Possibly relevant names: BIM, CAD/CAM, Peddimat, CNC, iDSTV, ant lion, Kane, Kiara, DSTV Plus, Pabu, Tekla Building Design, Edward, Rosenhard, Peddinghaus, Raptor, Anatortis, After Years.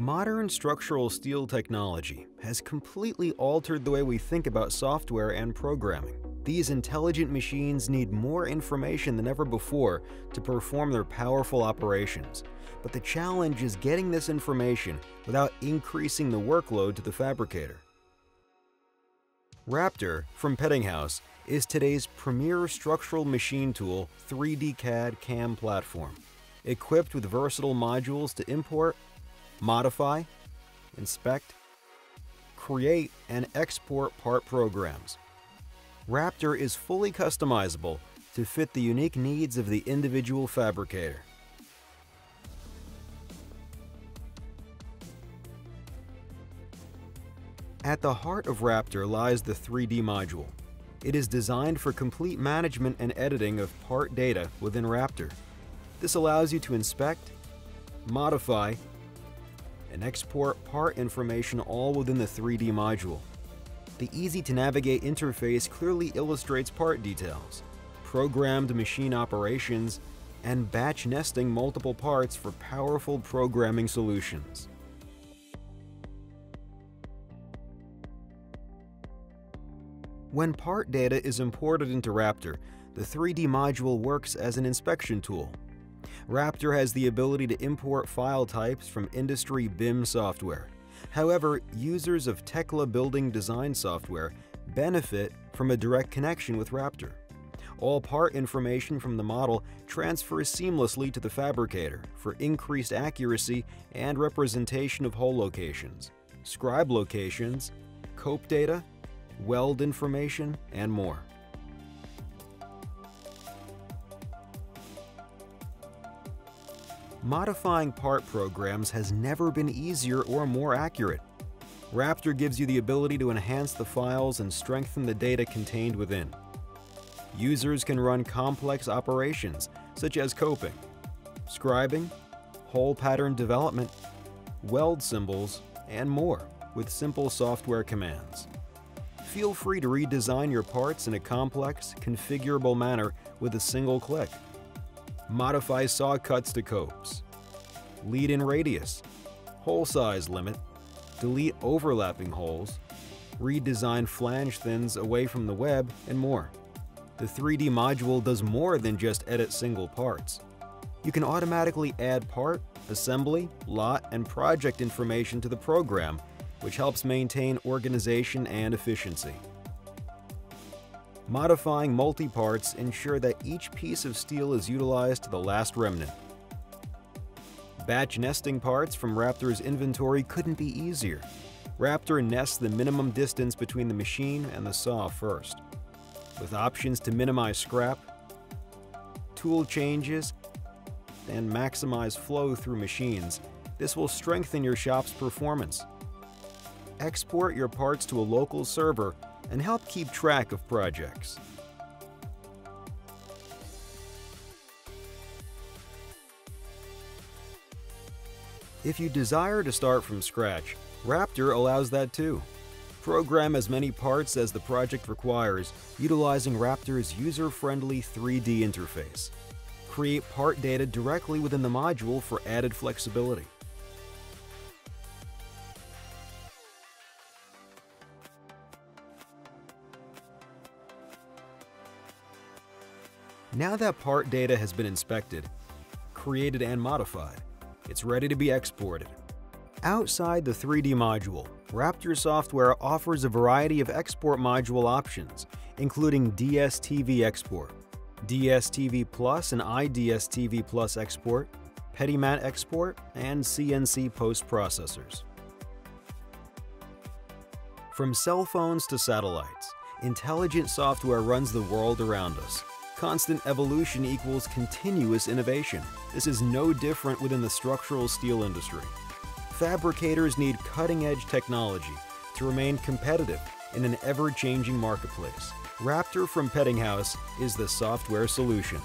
Modern structural steel technology has completely altered the way we think about software and programming. These intelligent machines need more information than ever before to perform their powerful operations. But the challenge is getting this information without increasing the workload to the fabricator. Raptor from Peddinghaus is today's premier structural machine tool 3D CAD/CAM platform, equipped with versatile modules to import, modify, inspect, create, and export part programs. Raptor is fully customizable to fit the unique needs of the individual fabricator. At the heart of Raptor lies the 3D module. It is designed for complete management and editing of part data within Raptor. This allows you to inspect, modify, and export part information all within the 3D module. The easy-to-navigate interface clearly illustrates part details, programmed machine operations, and batch nesting multiple parts for powerful programming solutions. When part data is imported into Raptor, the 3D module works as an inspection tool. Raptor has the ability to import file types from industry BIM software. However, users of Tekla Building Design software benefit from a direct connection with Raptor. All part information from the model transfers seamlessly to the fabricator for increased accuracy and representation of hole locations, scribe locations, cope data, weld information, and more. Modifying part programs has never been easier or more accurate. Raptor gives you the ability to enhance the files and strengthen the data contained within. Users can run complex operations such as coping, scribing, hole pattern development, weld symbols, and more with simple software commands. Feel free to redesign your parts in a complex, configurable manner with a single click. Modify saw cuts to copes, lead in radius, hole size limit, delete overlapping holes, redesign flange thins away from the web, and more. The 3D module does more than just edit single parts. You can automatically add part, assembly, lot, and project information to the program, which helps maintain organization and efficiency. Modifying multi-parts ensure that each piece of steel is utilized to the last remnant. Batch nesting parts from Raptor's inventory couldn't be easier. Raptor nests the minimum distance between the machine and the saw first, with options to minimize scrap, tool changes, and maximize flow through machines. This will strengthen your shop's performance. Export your parts to a local server and help keep track of projects. If you desire to start from scratch, Raptor allows that too. Program as many parts as the project requires, utilizing Raptor's user-friendly 3D interface. Create part data directly within the module for added flexibility. Now that part data has been inspected, created, and modified, it's ready to be exported. Outside the 3D module, Raptor software offers a variety of export module options, including DSTV Export, DSTV Plus and iDSTV Plus Export, Peddimat Export, and CNC post-processors. From cell phones to satellites, intelligent software runs the world around us. Constant evolution equals continuous innovation. This is no different within the structural steel industry. Fabricators need cutting-edge technology to remain competitive in an ever-changing marketplace. Raptor from Peddinghaus is the software solution.